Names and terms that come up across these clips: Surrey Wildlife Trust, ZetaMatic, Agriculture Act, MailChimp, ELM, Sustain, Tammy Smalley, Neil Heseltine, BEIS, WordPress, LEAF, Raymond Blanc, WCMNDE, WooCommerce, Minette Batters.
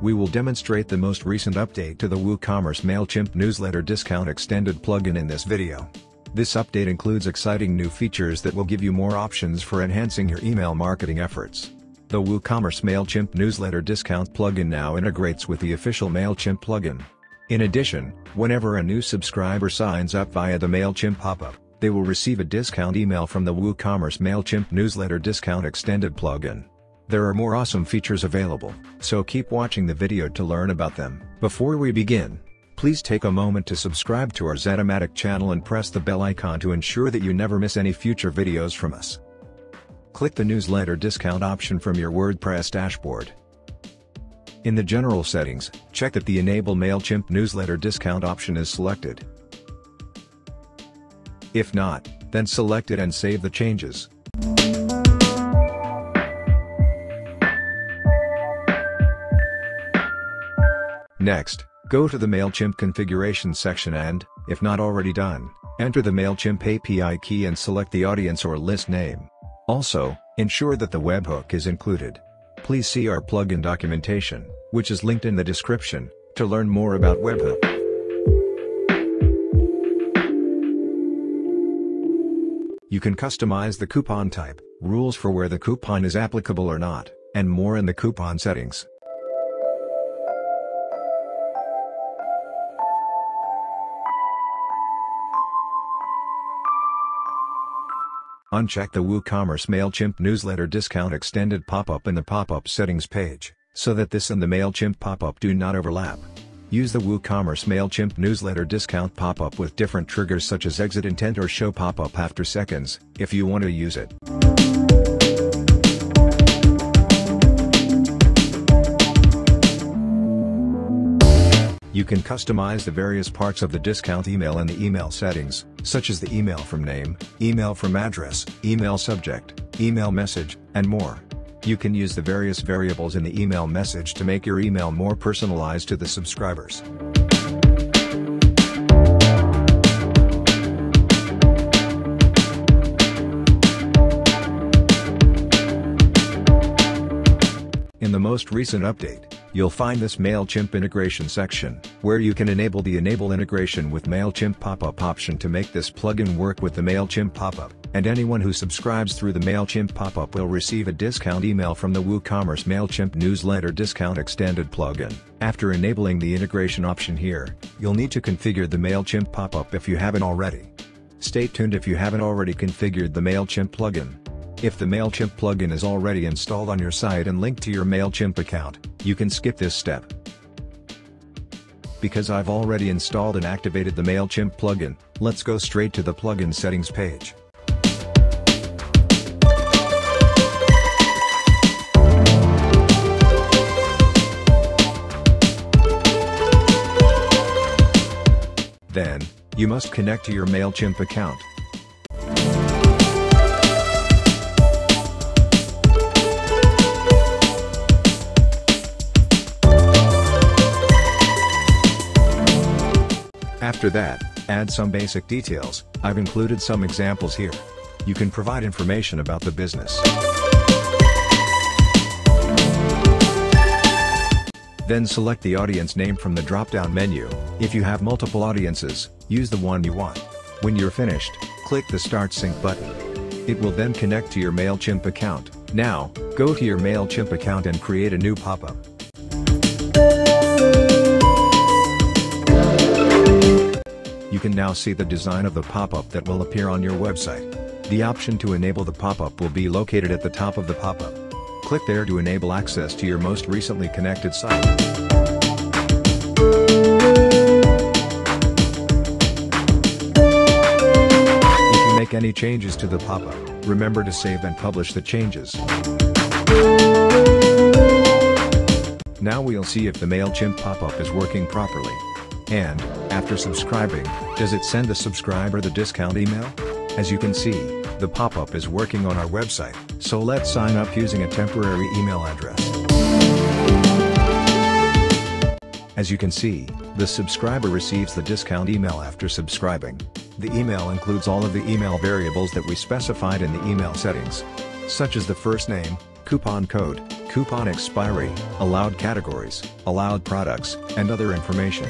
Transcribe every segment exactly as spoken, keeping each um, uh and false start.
we will demonstrate the most recent update to the WooCommerce MailChimp Newsletter Discount Extended plugin in this video. This update includes exciting new features that will give you more options for enhancing your email marketing efforts. The WooCommerce MailChimp Newsletter Discount plugin now integrates with the official MailChimp plugin. In addition, whenever a new subscriber signs up via the MailChimp pop-up, they will receive a discount email from the WooCommerce MailChimp Newsletter Discount Extended plugin. There are more awesome features available, so keep watching the video to learn about them. Before we begin, please take a moment to subscribe to our ZetaMatic channel and press the bell icon to ensure that you never miss any future videos from us. Click the newsletter discount option from your WordPress dashboard. In the general settings, check that the Enable MailChimp Newsletter Discount option is selected. If not, then select it and save the changes. Next, go to the MailChimp configuration section and, if not already done, enter the MailChimp A P I key and select the audience or list name. Also, ensure that the webhook is included. Please see our plugin documentation, which is linked in the description, to learn more about webhook. You can customize the coupon type, rules for where the coupon is applicable or not, and more in the coupon settings. Uncheck the WooCommerce MailChimp Newsletter Discount Extended pop-up in the pop-up settings page, so that this and the MailChimp pop-up do not overlap. Use the WooCommerce MailChimp Newsletter Discount pop-up with different triggers such as exit intent or show pop-up after seconds, if you want to use it. You can customize the various parts of the discount email in the email settings, such as the email from name, email from address, email subject, email message, and more. You can use the various variables in the email message to make your email more personalized to the subscribers. In the most recent update, you'll find this MailChimp integration section, where you can enable the Enable Integration with MailChimp pop-up option to make this plugin work with the MailChimp pop-up, and anyone who subscribes through the MailChimp pop-up will receive a discount email from the WooCommerce MailChimp Newsletter Discount Extended plugin. After enabling the integration option here, you'll need to configure the MailChimp pop-up if you haven't already. Stay tuned if you haven't already configured the MailChimp plugin. If the MailChimp plugin is already installed on your site and linked to your MailChimp account, you can skip this step. Because I've already installed and activated the MailChimp plugin, let's go straight to the plugin settings page. Then, you must connect to your MailChimp account. After that, add some basic details. I've included some examples here. You can provide information about the business. Then select the audience name from the drop-down menu. If you have multiple audiences, use the one you want. When you're finished, click the Start Sync button. It will then connect to your MailChimp account. Now, go to your MailChimp account and create a new pop-up. You can now see the design of the pop-up that will appear on your website. The option to enable the pop-up will be located at the top of the pop-up. Click there to enable access to your most recently connected site. If you make any changes to the pop-up, remember to save and publish the changes. Now we'll see if the MailChimp pop-up is working properly. And, after subscribing, does it send the subscriber the discount email? As you can see, the pop-up is working on our website, so let's sign up using a temporary email address. As you can see, the subscriber receives the discount email after subscribing. The email includes all of the email variables that we specified in the email settings, such as the first name, coupon code, coupon expiry, allowed categories, allowed products, and other information.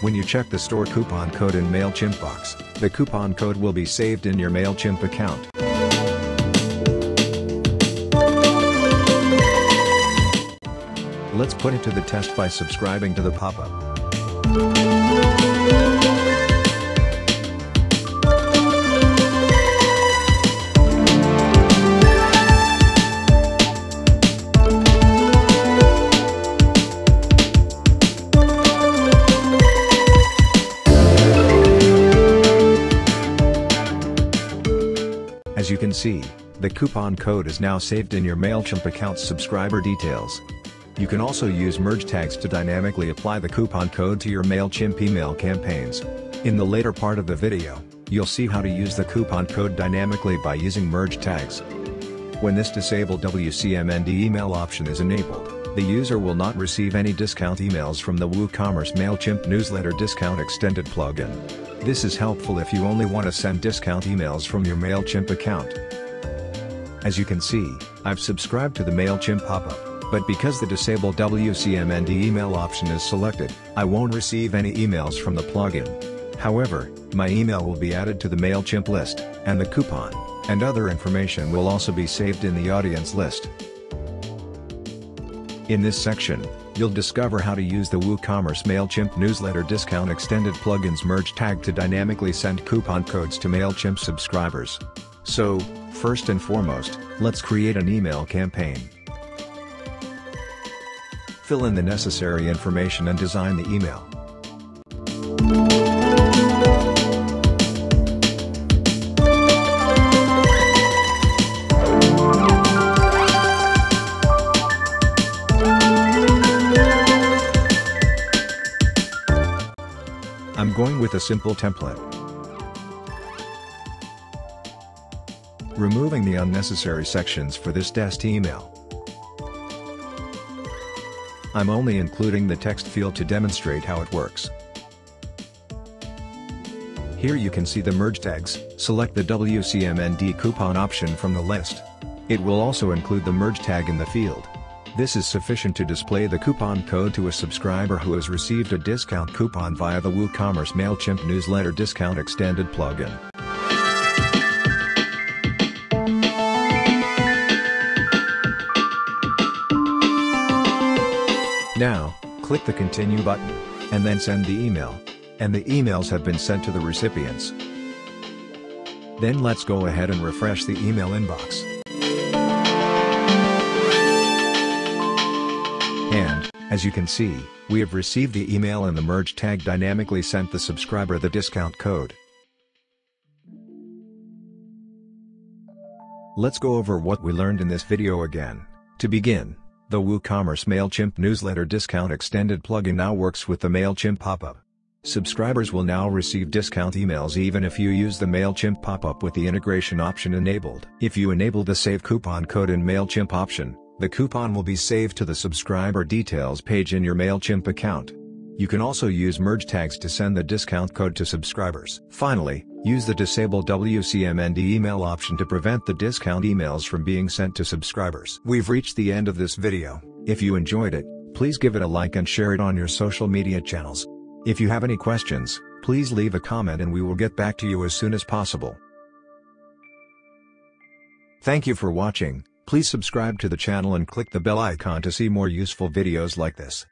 When you check the store coupon code in MailChimp box, the coupon code will be saved in your MailChimp account. Let's put it to the test by subscribing to the pop-up. As you can see, the coupon code is now saved in your MailChimp account's subscriber details. You can also use merge tags to dynamically apply the coupon code to your MailChimp email campaigns. In the later part of the video, you'll see how to use the coupon code dynamically by using merge tags. When this disabled W C M N D E email option is enabled, the user will not receive any discount emails from the WooCommerce MailChimp newsletter discount extended plugin. This is helpful if you only want to send discount emails from your MailChimp account. As you can see, I've subscribed to the MailChimp pop-up, but because the disabled W C M N D E email option is selected, I won't receive any emails from the plugin. However, my email will be added to the MailChimp list, and the coupon, and other information will also be saved in the audience list. In this section, you'll discover how to use the WooCommerce MailChimp Newsletter Discount Extended Plugins Merge Tag to dynamically send coupon codes to MailChimp subscribers. So, first and foremost, let's create an email campaign. Fill in the necessary information and design the email. I'm going with a simple template. Removing the unnecessary sections for this test email. I'm only including the text field to demonstrate how it works. Here you can see the merge tags. Select the W C M N D E coupon option from the list. It will also include the merge tag in the field. This is sufficient to display the coupon code to a subscriber who has received a discount coupon via the WooCommerce MailChimp Newsletter Discount Extended plugin. Now, click the Continue button, and then send the email. And the emails have been sent to the recipients. Then let's go ahead and refresh the email inbox. And, as you can see, we have received the email and the merge tag dynamically sent the subscriber the discount code. Let's go over what we learned in this video again. To begin, the WooCommerce MailChimp Newsletter Discount Extended plugin now works with the MailChimp pop-up. Subscribers will now receive discount emails even if you use the MailChimp pop-up with the integration option enabled. If you enable the Save Coupon Code in MailChimp option, the coupon will be saved to the subscriber details page in your MailChimp account. You can also use merge tags to send the discount code to subscribers. Finally, use the disable W C M N D E email option to prevent the discount emails from being sent to subscribers. We've reached the end of this video. If you enjoyed it, please give it a like and share it on your social media channels. If you have any questions, please leave a comment and we will get back to you as soon as possible. Thank you for watching. Please subscribe to the channel and click the bell icon to see more useful videos like this.